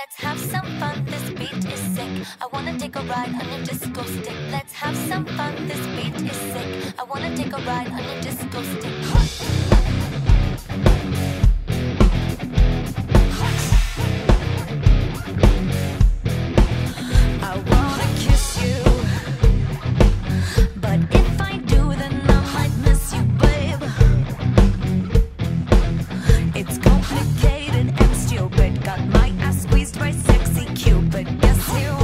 Let's have some fun, this beat is sick. I wanna take a ride on your disco stick. Let's have some fun, this beat is sick. I wanna take a ride on your disco stick. Complicated and stupid, got my ass squeezed by sexy Cupid. Yes, you